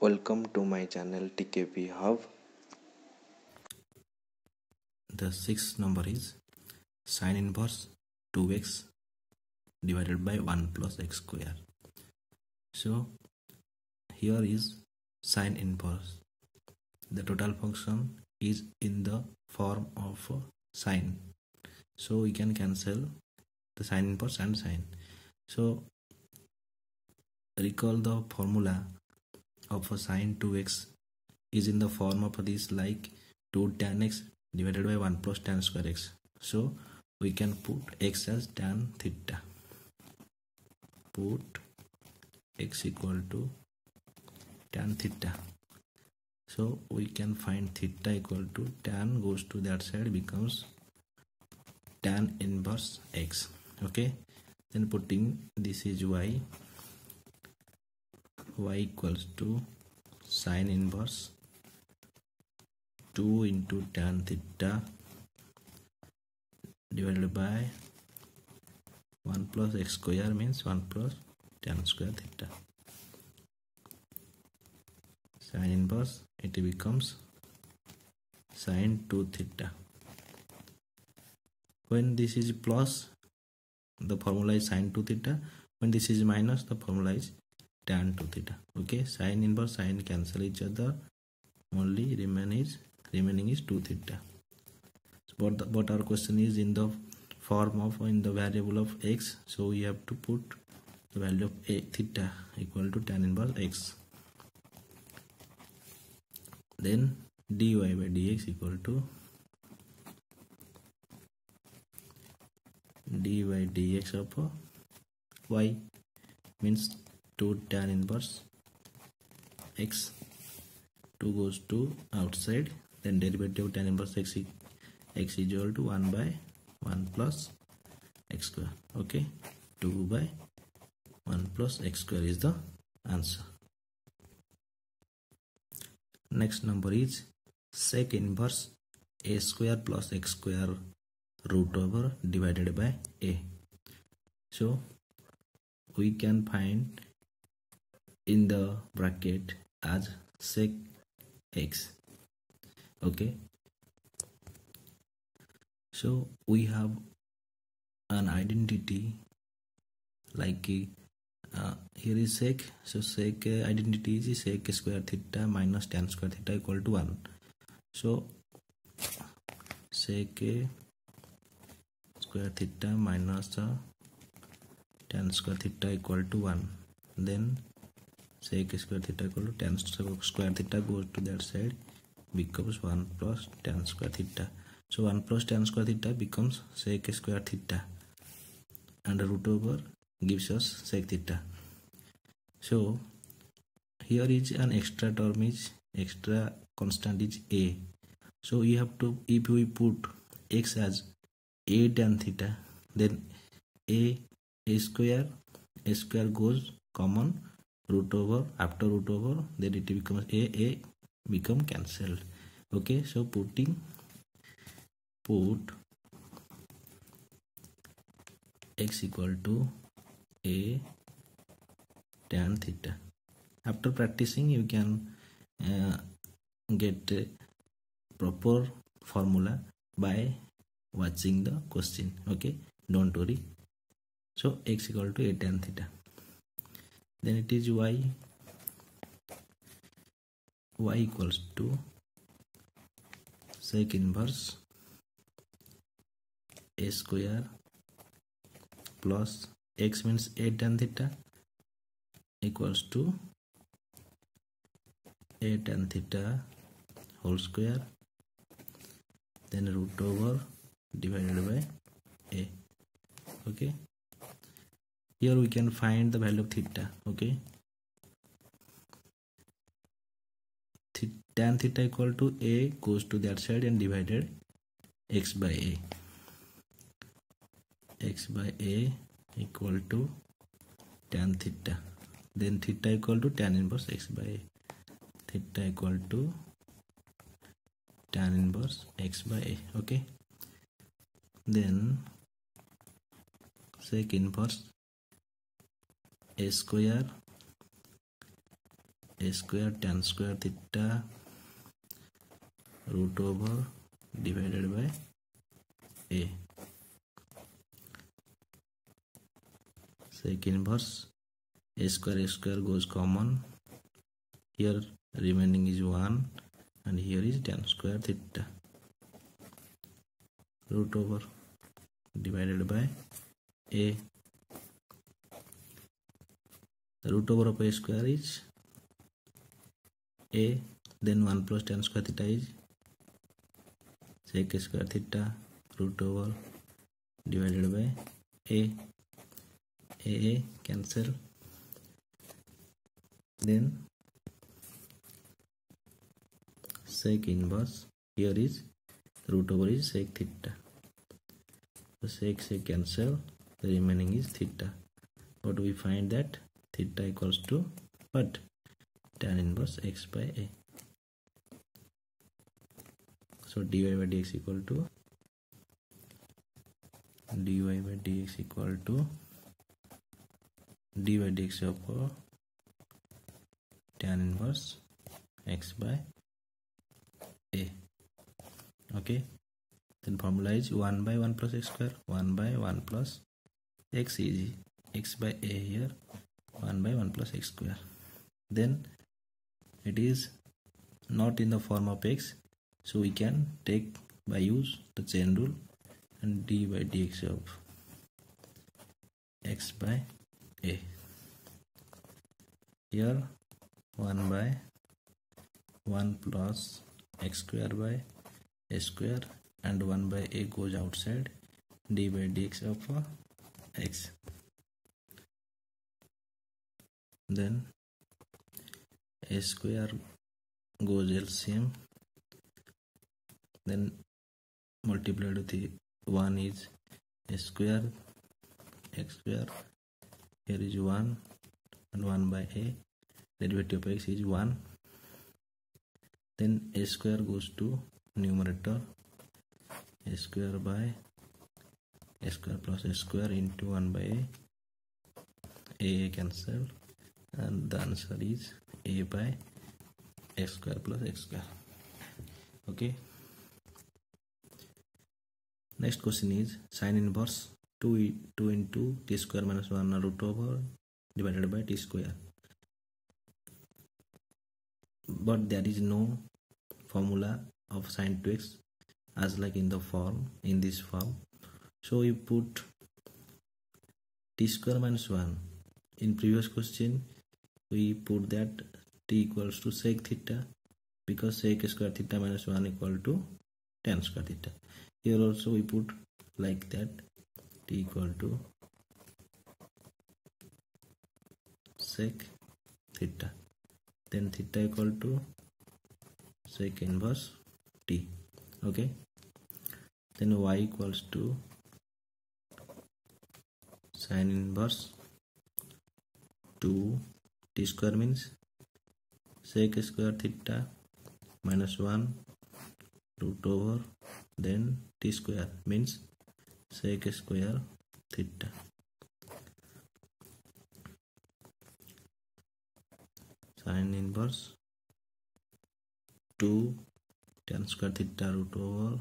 Welcome to my channel TKP Hub. The sixth number is sin inverse 2x divided by 1 plus x square. So here is sin inverse. The total function is in the form of sine. So we can cancel the sin inverse and sine. So recall the formula of a sine 2x is in the form of this, like 2 tan x divided by 1 plus tan square x. So we can put x as tan theta. Put x equal to tan theta. So we can find theta equal to tan goes to that side, becomes tan inverse x. Okay, then putting this is y. Y equals to sin inverse 2 into tan theta divided by 1 plus x square, means 1 plus tan square theta. Sin inverse, it becomes sin 2 theta. When this is plus, the formula is sin 2 theta. When this is minus, the formula is tan 2 theta. Okay, sin inverse sin cancel each other, only remaining is 2 theta. So but our question is in the form of, in the variable of x, so we have to put the value of a theta equal to tan inverse x. Then dy by dx equal to dy by dx of y, means 2 tan inverse x, 2 goes to outside, then derivative of tan inverse x is equal to 1 by 1 plus x square. Okay, 2 by 1 plus x square is the answer. Next number is sec inverse a square plus x square root over divided by a. So we can find in the bracket as sec x. Okay, so we have an identity like here is sec, so sec identity is sec square theta minus tan square theta equal to 1. So sec square theta minus tan square theta equal to 1, then sec square theta equal to tan square theta goes to that side, becomes 1 plus tan square theta. So 1 plus tan square theta becomes sec square theta, and root over gives us sec theta. So here is an extra term, is extra constant is a. So we have to, if we put x as a tan theta, then a square goes common, root over, after root over, then it becomes a become cancelled. Okay, so put x equal to a tan theta. After practicing, you can get a proper formula by watching the question. Okay, don't worry. So x equal to a tan theta. Then it is y equals to sec inverse a square plus x, means a tan theta, equals to a tan theta whole square, then root over divided by a. Okay, here we can find the value of theta. Okay, tan theta equal to a goes to that side and divided x by a. X by a equal to tan theta, then theta equal to tan inverse x by a. Theta equal to tan inverse x by a. Okay, then sec inverse a square a square tan square theta root over divided by a. Sec inverse a square goes common. Here remaining is 1 and here is tan square theta root over divided by a. The root over of a square is a, then 1 plus tan square theta is sec square theta root over divided by a. A cancel, then sec inverse here is root over is sec theta, so sec cancel, the remaining is theta. But we find that theta equals to what? Tan inverse x by a. So dy by dx equal to dy by dx of tan inverse x by a. Okay, then formula is 1 by 1 plus x square, 1 by 1 plus x is x by a here, 1 by 1 plus x square. Then it is not in the form of x, so we can take by use the chain rule, and d by dx of x by a. Here 1 by 1 plus x square by a square and 1 by a goes outside, d by dx of x. Then a square goes LCM, then multiplied with the 1 is a square x square, here is 1 and 1 by a, derivative of x is 1. Then a square goes to numerator, a square by a square plus a square into 1 by a cancel, and the answer is a by x square plus x square. Okay, next question is sine inverse 2 into t square minus 1 root over divided by t square. But there is no formula of sine 2x as like in the form in this form. So you put t square minus 1. In previous question we put that t equals to sec theta, because sec square theta minus 1 equal to tan square theta. Here also we put like that, t equal to sec theta, then theta equal to sec inverse t. Okay, then y equals to sine inverse 2 t square means sec square theta minus 1 root over then t square means sec square theta. Sine inverse 2 tan square theta root over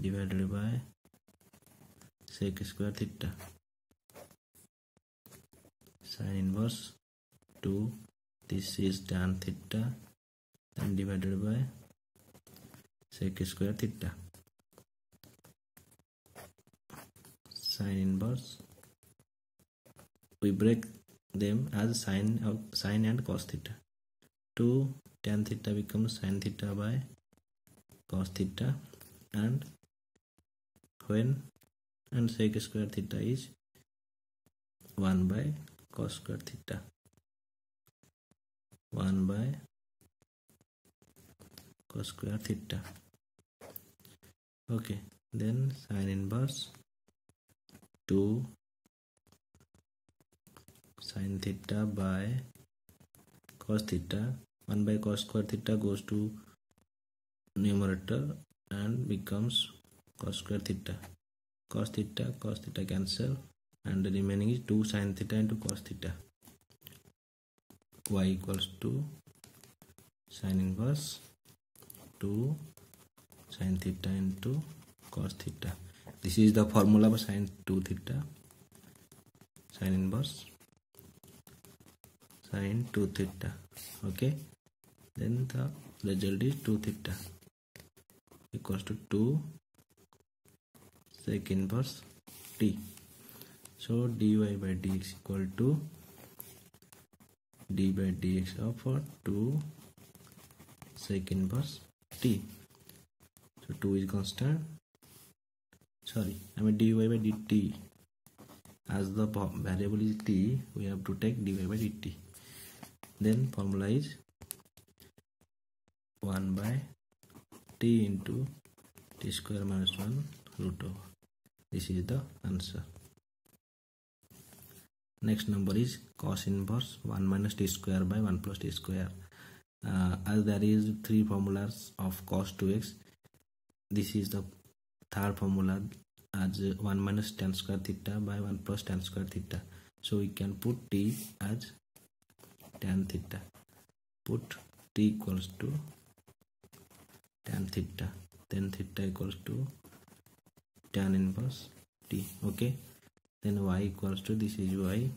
divided by sec square theta. Sine inverse 2, this is tan theta, and divided by sec square theta. Sine inverse, we break them as sine and cos theta. 2 tan theta becomes sine theta by cos theta, and when and sec square theta is 1 by cos square theta, 1 by cos square theta. Okay, then sine inverse 2 sine theta by cos theta, 1 by cos square theta goes to numerator and becomes cos square theta. Cos theta cancel, and the remaining is 2 sine theta into cos theta. y equals to sin inverse 2 sin theta into cos theta. This is the formula for sin 2 theta, sin inverse sin 2 theta. Okay, then the result is 2 theta equals to 2 sec inverse t. So dy by dx equal to d by dx of 2 sec inverse t. So 2 is constant, sorry, I mean dy by dt, as the variable is t, we have to take dy by dt. Then formula is 1 by t into t square minus 1 root over. This is the answer. Next number is cos inverse 1 minus t square by 1 plus t square. As there is 3 formulas of cos 2x, this is the third formula as 1 minus tan square theta by 1 plus tan square theta. So we can put t as tan theta. Put t equals to tan theta. Then theta equals to tan inverse t. Okay. Then y equals to, this is y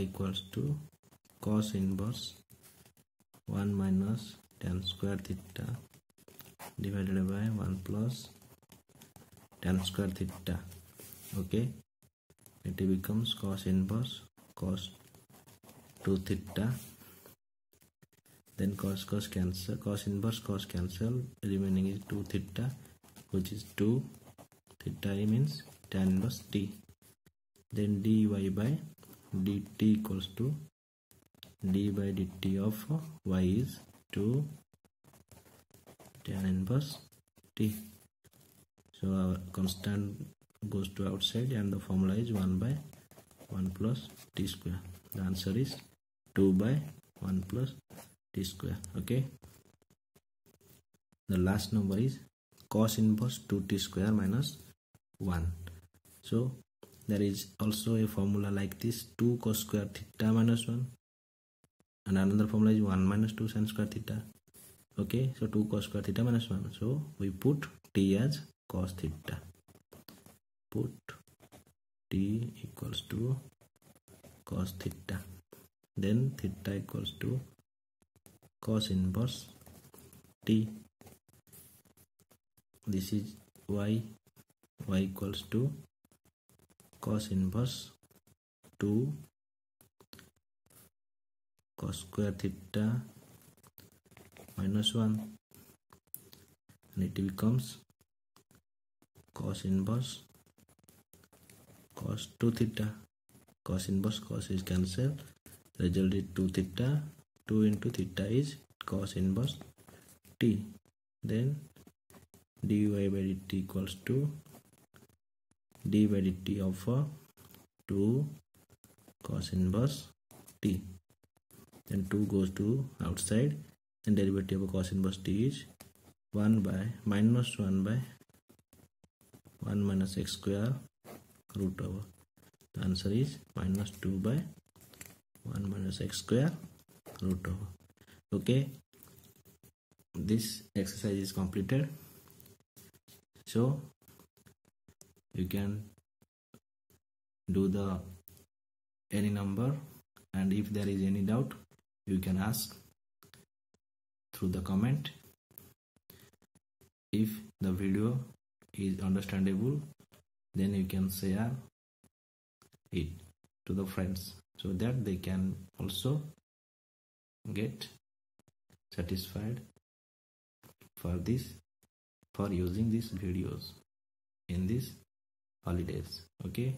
equals to cos inverse 1 minus tan square theta divided by 1 plus tan square theta. Okay, it becomes cos inverse cos 2 theta. Then cos cancel, cos inverse cos cancel, remaining is 2 theta, which is 2 theta means tan inverse t. Then dy by dt equals to d by dt of y is 2 tan inverse t. So our constant goes to outside and the formula is 1 by 1 plus t square. The answer is 2 by 1 plus t square. Okay, the last number is cos inverse 2t square minus 1. So there is also a formula like this, 2 cos square theta minus 1, and another formula is 1 minus 2 sin square theta. Okay, so 2 cos square theta minus 1. So we put t as cos theta. Put t equals to cos theta. Then theta equals to cos inverse t. This is y equals to cos inverse 2 cos square theta minus 1, and it becomes cos inverse cos 2 theta. Cos inverse cos is cancelled, result is 2 theta. 2 into theta is cos inverse t. Then dy by dt equals to d by dt of 2 cos inverse t. Then 2 goes to outside, and derivative of cos inverse t is 1 by minus 1 by 1 minus x square root over. The answer is minus 2 by 1 minus x square root over. Okay, this exercise is completed. So you can do the any number, and if there is any doubt you can ask through the comment. If the video is understandable, then you can share it to the friends so that they can also get satisfied for using these videos in this holidays. Okay,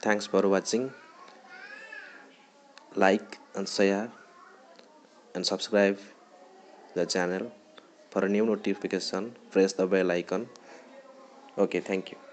thanks for watching. Like and share and subscribe the channel. For a new notification, press the bell icon. Okay, thank you.